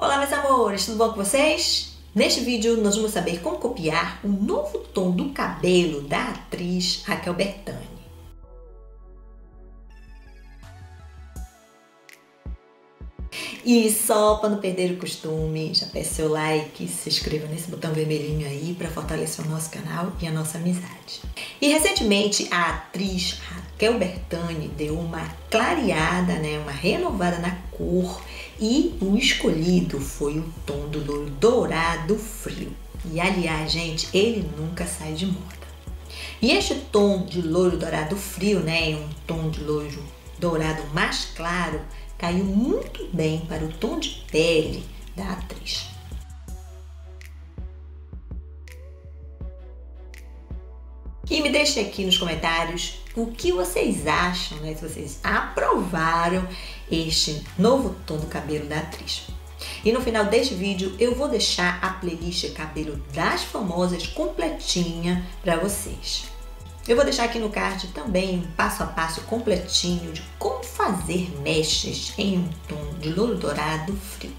Olá, meus amores, tudo bom com vocês? Neste vídeo nós vamos saber como copiar o novo tom do cabelo da atriz Raquel Bertani. E só para não perder o costume, já peço seu like, se inscreva nesse botão vermelhinho aí para fortalecer o nosso canal e a nossa amizade. E recentemente a atriz Raquel Bertani deu uma clareada, né, uma renovada na cor e o escolhido foi o tom do loiro dourado frio. E aliás, gente, ele nunca sai de moda. E este tom de loiro dourado frio, né, um tom de loiro dourado mais claro, caiu muito bem para o tom de pele da atriz. E me deixem aqui nos comentários o que vocês acham, né? Se vocês aprovaram este novo tom do cabelo da atriz. E no final deste vídeo eu vou deixar a playlist Cabelo das Famosas completinha para vocês. Eu vou deixar aqui no card também um passo a passo completinho de como fazer mechas em um tom de louro dourado frio.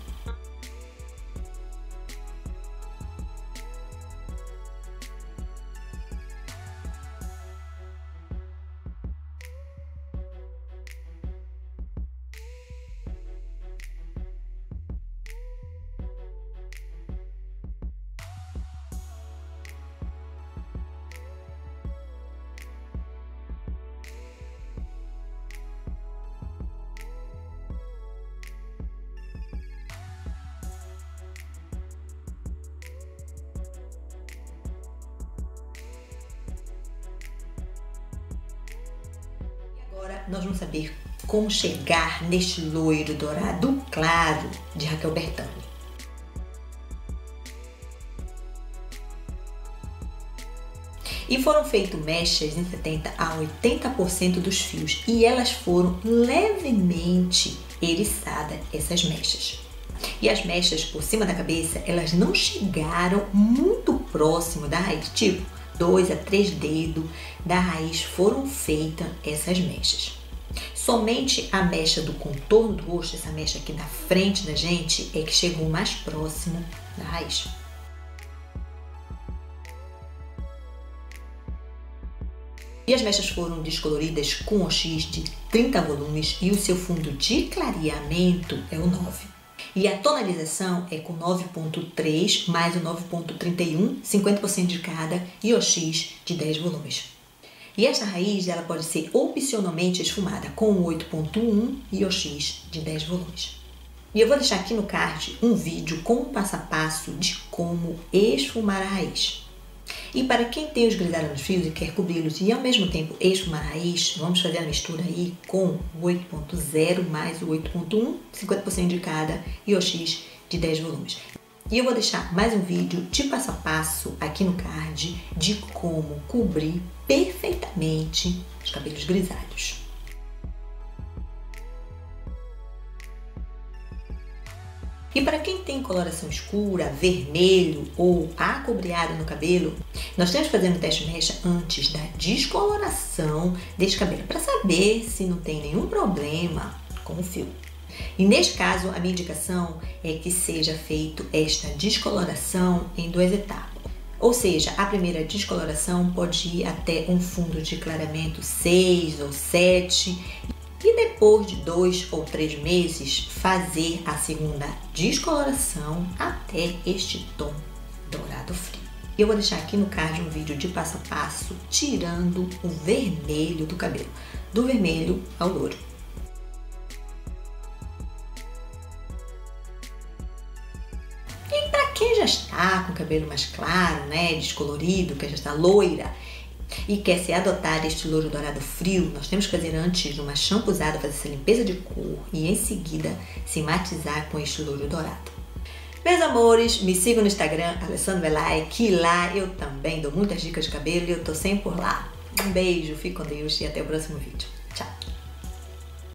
Agora nós vamos saber como chegar neste loiro dourado claro de Raquel Bertani. E foram feitas mechas em 70 a 80% dos fios e elas foram levemente eriçadas, essas mechas. E as mechas por cima da cabeça, elas não chegaram muito próximo da raiz, tipo 2 a 3 dedos da raiz foram feitas essas mechas. Somente a mecha do contorno do rosto, essa mecha aqui da frente da gente, é que chegou mais próximo da raiz. E as mechas foram descoloridas com o X de 30 volumes e o seu fundo de clareamento é o 9. E a tonalização é com 9.3 mais o 9.31, 50% de cada e o X de 10 volumes. E esta raiz ela pode ser opcionalmente esfumada com 8.1 e o X de 10 volumes. E eu vou deixar aqui no card um vídeo com o passo a passo de como esfumar a raiz. E para quem tem os grisalhos nos fios e quer cobri-los e ao mesmo tempo esfumar a raiz, vamos fazer a mistura aí com 8.0 mais o 8.1, 50% de cada e o X de 10 volumes. E eu vou deixar mais um vídeo de passo a passo aqui no card de como cobrir perfeitamente os cabelos grisalhos. E para quem tem coloração escura, vermelho ou acobreado no cabelo, nós temos que fazer um teste de mecha antes da descoloração deste cabelo, para saber se não tem nenhum problema com o fio. E neste caso, a minha indicação é que seja feita esta descoloração em duas etapas. Ou seja, a primeira descoloração pode ir até um fundo de clareamento 6 ou 7. E depois de 2 ou 3 meses, fazer a segunda descoloração até este tom dourado frio. Eu vou deixar aqui no card um vídeo de passo a passo tirando o vermelho do cabelo, do vermelho ao louro. E para quem já está com o cabelo mais claro, né, descolorido, que já está loira, e quer se adotar este loiro dourado frio, nós temos que fazer antes uma shampuzada, fazer essa limpeza de cor e em seguida se matizar com este loiro dourado. Meus amores, me sigam no Instagram, Alessandra Welij, que lá eu também dou muitas dicas de cabelo e eu tô sempre por lá. Um beijo, fique com Deus e até o próximo vídeo.